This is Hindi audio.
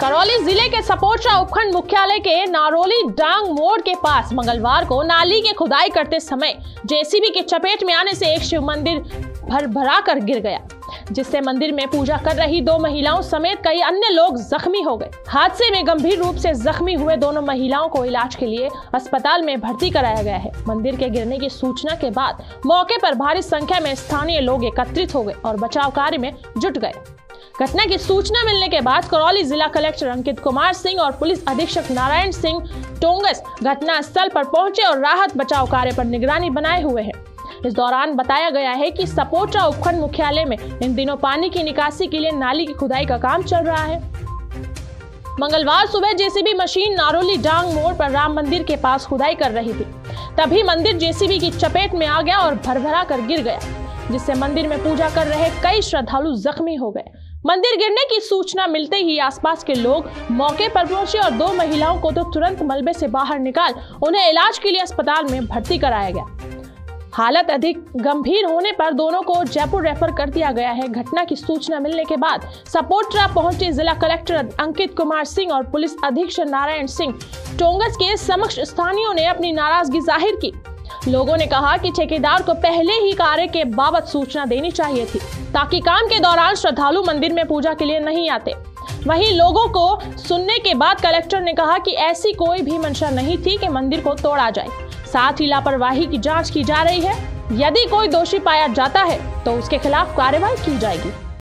करौली जिले के सपोटरा उपखंड मुख्यालय के नारोली डांग मोड़ के पास मंगलवार को नाली की खुदाई करते समय जेसीबी की चपेट में आने से एक शिव मंदिर भरभरा कर गिर गया, जिससे मंदिर में पूजा कर रही दो महिलाओं समेत कई अन्य लोग जख्मी हो गए। हादसे में गंभीर रूप से जख्मी हुए दोनों महिलाओं को इलाज के लिए अस्पताल में भर्ती कराया गया है। मंदिर के गिरने की सूचना के बाद मौके पर भारी संख्या में स्थानीय लोग एकत्रित हो गए और बचाव कार्य में जुट गए। घटना की सूचना मिलने के बाद करौली जिला कलेक्टर अंकित कुमार सिंह और पुलिस अधीक्षक नारायण सिंह टोंगस घटना स्थल पर पहुंचे और राहत बचाव कार्य पर निगरानी बनाए हुए हैं। इस दौरान बताया गया है कि सपोटरा उपखंड मुख्यालय में इन दिनों पानी की निकासी के लिए नाली की खुदाई का काम चल रहा है। मंगलवार सुबह जेसीबी मशीन नारोली डांग मोड़ पर राम मंदिर के पास खुदाई कर रही थी, तभी मंदिर जेसीबी की चपेट में आ गया और भरभरा कर गिर गया, जिससे मंदिर में पूजा कर रहे कई श्रद्धालु जख्मी हो गए। मंदिर गिरने की सूचना मिलते ही आसपास के लोग मौके पर पहुंचे और दो महिलाओं को तो तुरंत मलबे से बाहर निकाल उन्हें इलाज के लिए अस्पताल में भर्ती कराया गया। हालत अधिक गंभीर होने पर दोनों को जयपुर रेफर कर दिया गया है। घटना की सूचना मिलने के बाद सपोटरा पहुंचे जिला कलेक्टर अंकित कुमार सिंह और पुलिस अधीक्षक नारायण सिंह टोंगस के समक्ष स्थानीयों ने अपनी नाराजगी जाहिर की। लोगों ने कहा कि ठेकेदार को पहले ही कार्य के बाबत सूचना देनी चाहिए थी, ताकि काम के दौरान श्रद्धालु मंदिर में पूजा के लिए नहीं आते। वहीं लोगों को सुनने के बाद कलेक्टर ने कहा कि ऐसी कोई भी मंशा नहीं थी कि मंदिर को तोड़ा जाए, साथ ही लापरवाही की जांच की जा रही है। यदि कोई दोषी पाया जाता है तो उसके खिलाफ कार्रवाई की जाएगी।